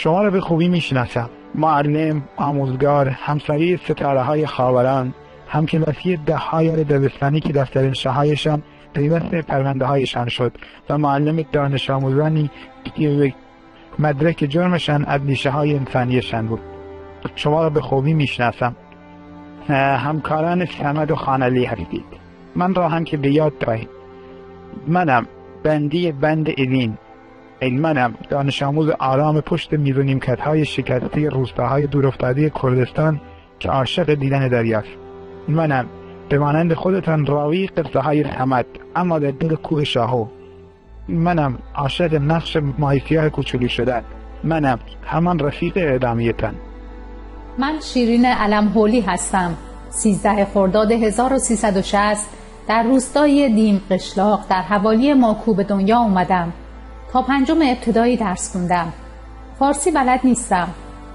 شما را به خوبی میشناسم. معلم، آموزگار، همسایه ستاره های خاوران، همکلاسی ده ها یار دبستانی که دفتر شهایشان پیوست پرونده هایشان شد و معلم دانش آموزانی که مدرک جرمشان از نیشه های انسانیشان بود. شما را به خوبی میشناسم. همکاران صمد و خانعلی هستید. من را هم که به یاد دارید. منم بندی بند اوین. منم دانش آموز آرام پشت میز و نیمکت‌های شکسته روستاهای دورافتاده کردستان که عاشق دیدن دریاست. منم به مانند خودتان راوی قصه های صمد اما در دل کوه شاهو. منم عاشق نقش ماهیسیاه کوچولی شدن. منم همان رفیق اعدامیتان. من شیرین علم‌هولی هستم. 13 خرداد 1360 در روستای دیم قشلاق در حوالی ماکو به دنیا اومدم. تا پنجم ابتدایی درس خوندم. فارسی بلد نیستم.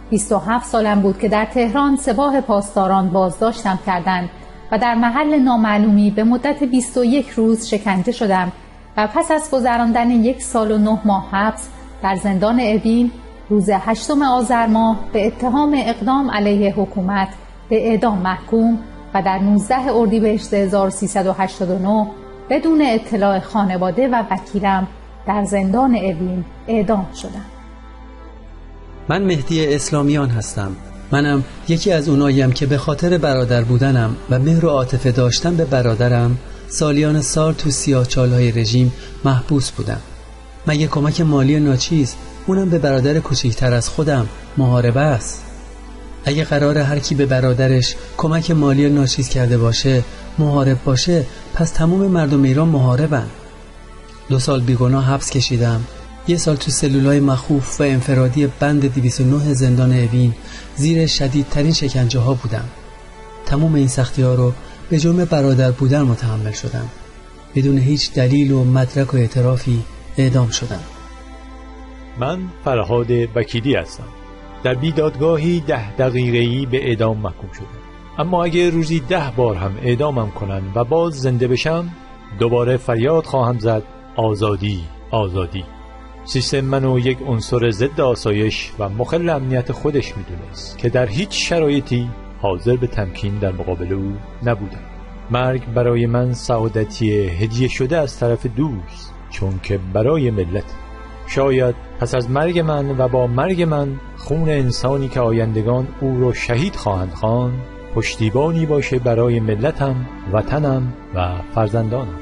27 سالم بود که در تهران سپاه پاسداران بازداشتم کردند و در محل نامعلومی به مدت 21 روز شکنجه شدم و پس از گذراندن 1 سال و 9 ماه حبس در زندان اوین روز 8 آذر ماه به اتهام اقدام علیه حکومت به اعدام محکوم و در 19 اردیبهشت 1389 بدون اطلاع خانواده و وکیلم در زندان اوین اعدام شدم. من مهدی اسلامیان هستم. منم یکی از اوناییم که به خاطر برادر بودنم و مهر و عاطفه داشتم به برادرم سالیان سال تو سیاه‌چال‌های رژیم محبوس بودم. من یک کمک مالی ناچیز، اونم به برادر کوچکتر از خودم، محاربه است. اگه قرار هر کی به برادرش کمک مالی ناچیز کرده باشه، محارب باشه، پس تمام مردم ایران محاربن. 2 سال بیگناه حبس کشیدم. 1 سال تو سلولای مخوف و انفرادی بند 209 زندان اوین زیر شدیدترین شکنجه ها بودم. تمام این سختی ها رو به جرم برادر بودن متحمل شدم. بدون هیچ دلیل و مدرک و اعترافی اعدام شدم. من فرهاد وکیلی هستم. در بیدادگاهی 10 دقیقه‌ای به اعدام محکوم شدم. اما اگه روزی 10 بار هم اعدامم کنن و باز زنده بشم، دوباره فریاد خواهم زد آزادی آزادی. سیستم منو یک عنصر ضد آسایش و مخل امنیت خودش میدونست که در هیچ شرایطی حاضر به تمکین در مقابل او نبودم. مرگ برای من سعادتی هدیه شده از طرف دوست، چون که برای ملت. شاید پس از مرگ من و با مرگ من خون انسانی که آیندگان او رو شهید خواهند خوان پشتیبانی باشه برای ملتم، وطنم و فرزندانم.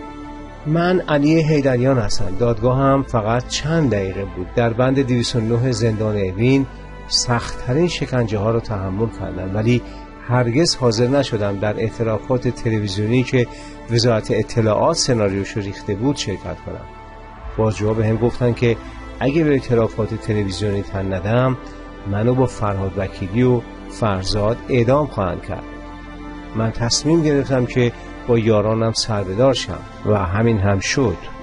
من علی هیدریان هستم. دادگاهم فقط چند دقیقه بود. در بند 209 زندان اوین سخت‌ترین شکنجه ها رو تحمل کردم، ولی هرگز حاضر نشدم در اعترافات تلویزیونی که وزارت اطلاعات سناریوش ریخته بود شرکت کنم. بازجوها به هم گفتن که اگه به اعترافات تلویزیونی تن ندم، منو با فرهاد وکیلی و فرزاد اعدام خواهند کرد. من تصمیم گرفتم که با یارانم سربدار شم و همین هم شد.